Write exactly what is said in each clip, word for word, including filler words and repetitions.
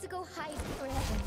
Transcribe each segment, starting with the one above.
to go hide forever.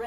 The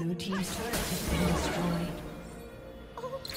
Blue team's turret has been destroyed. Blue team's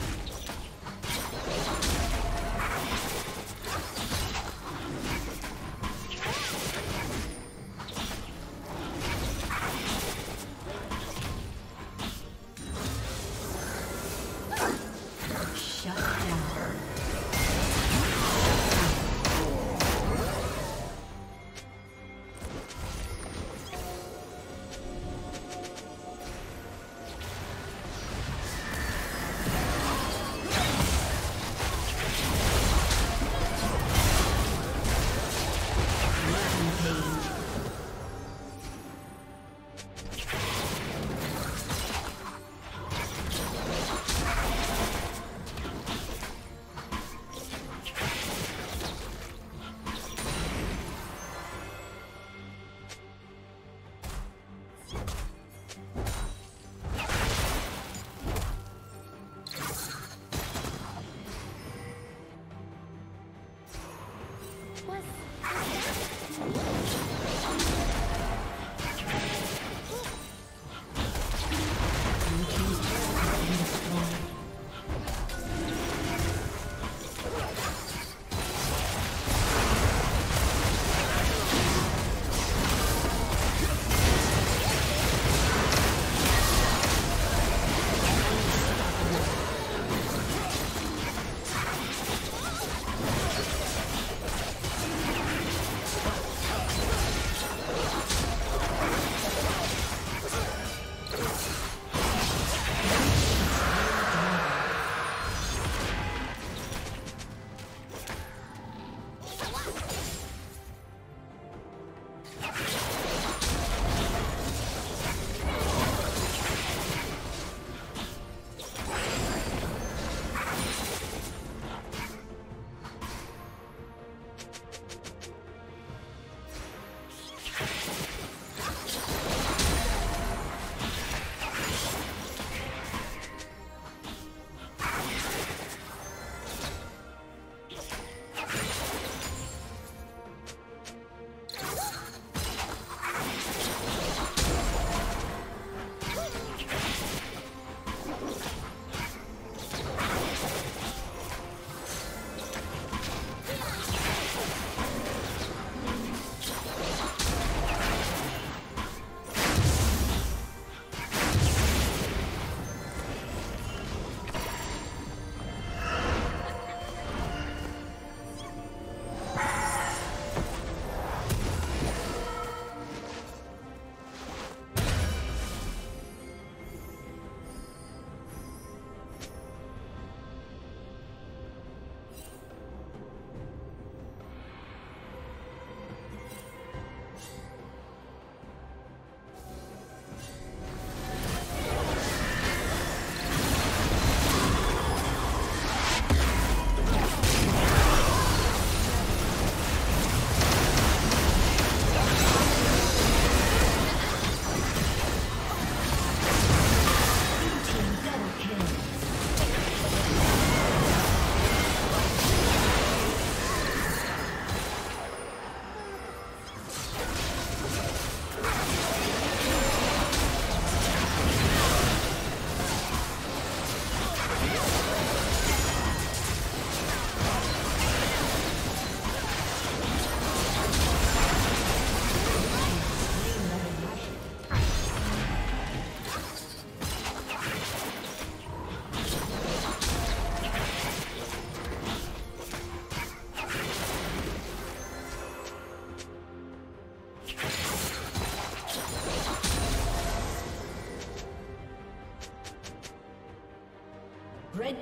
Red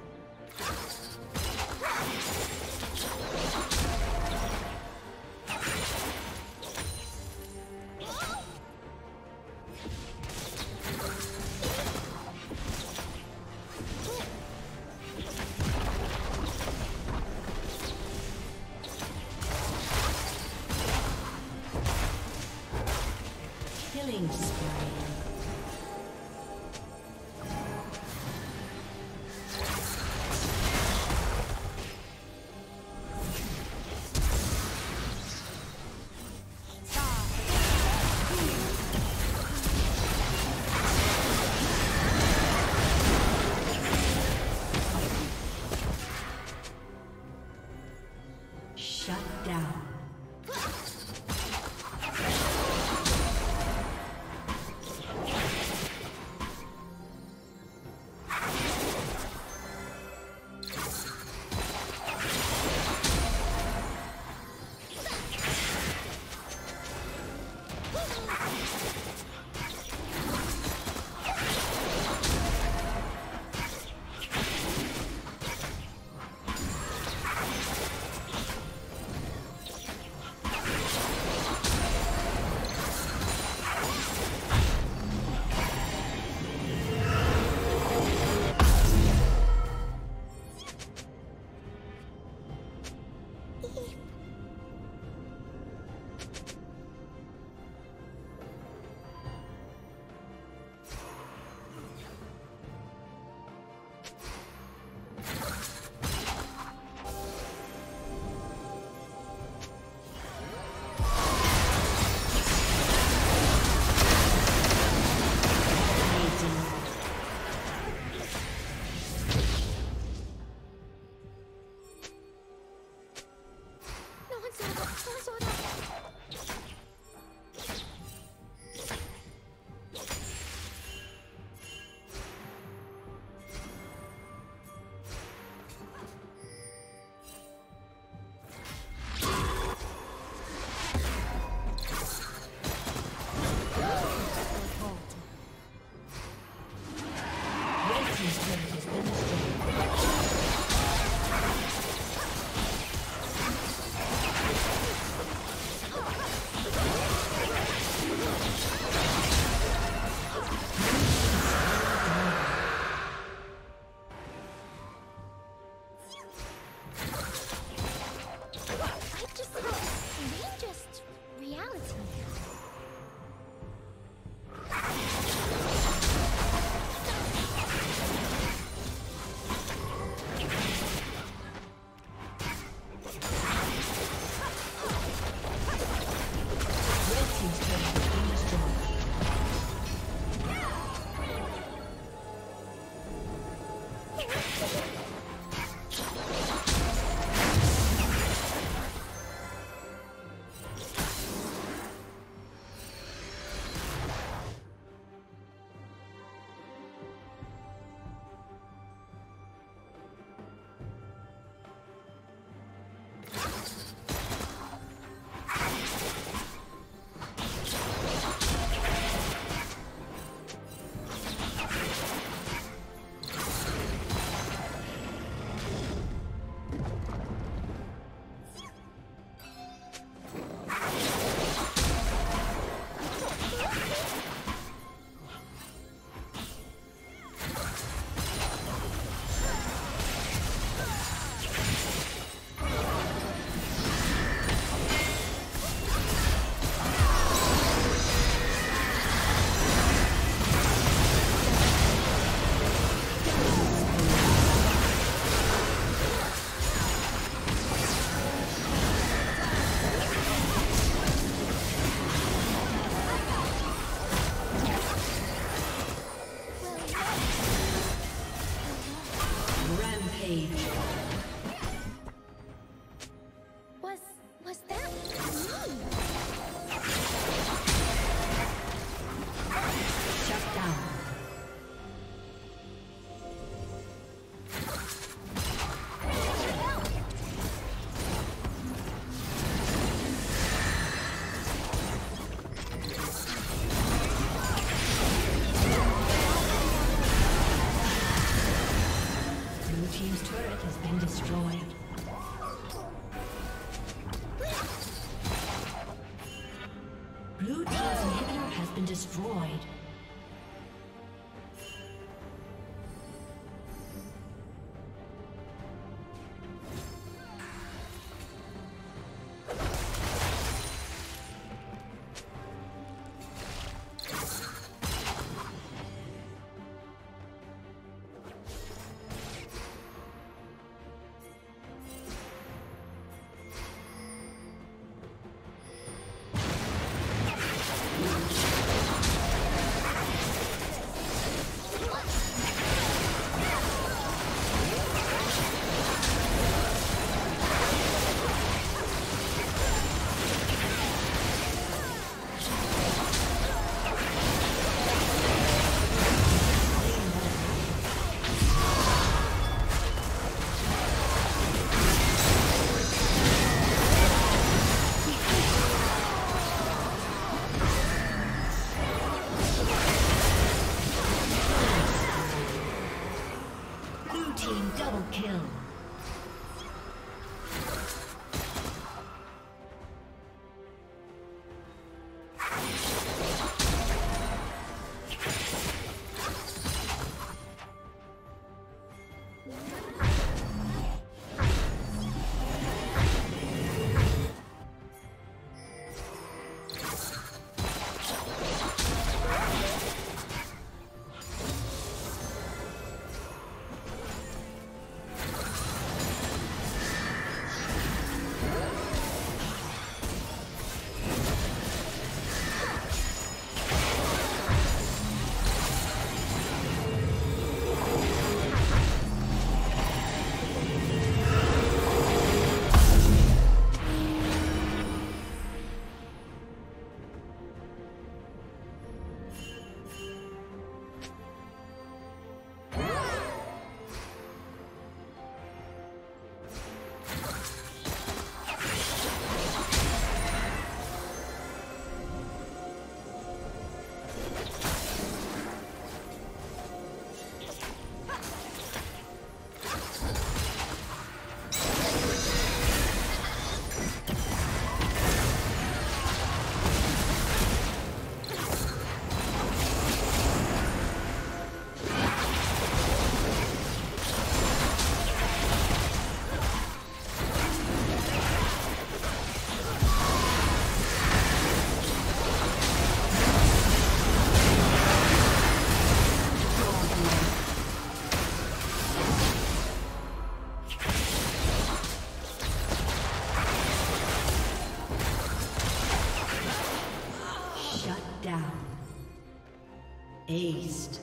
Aced.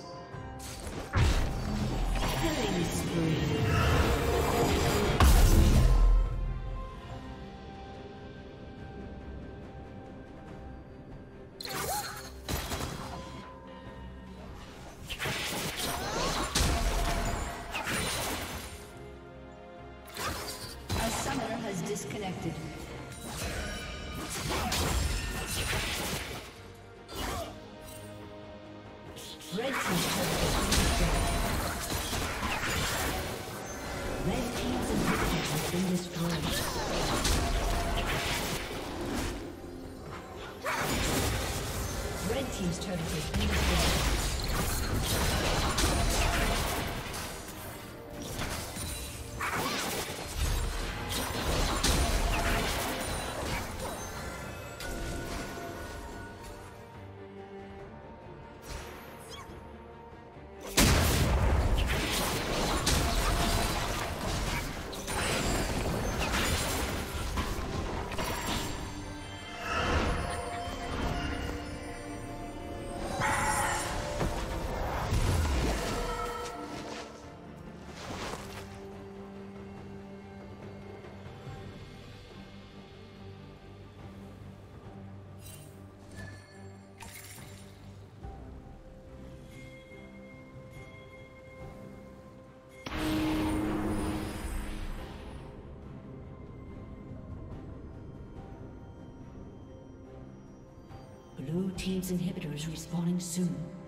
Killing spree. Team's turret has been Blue team's inhibitors respawning soon.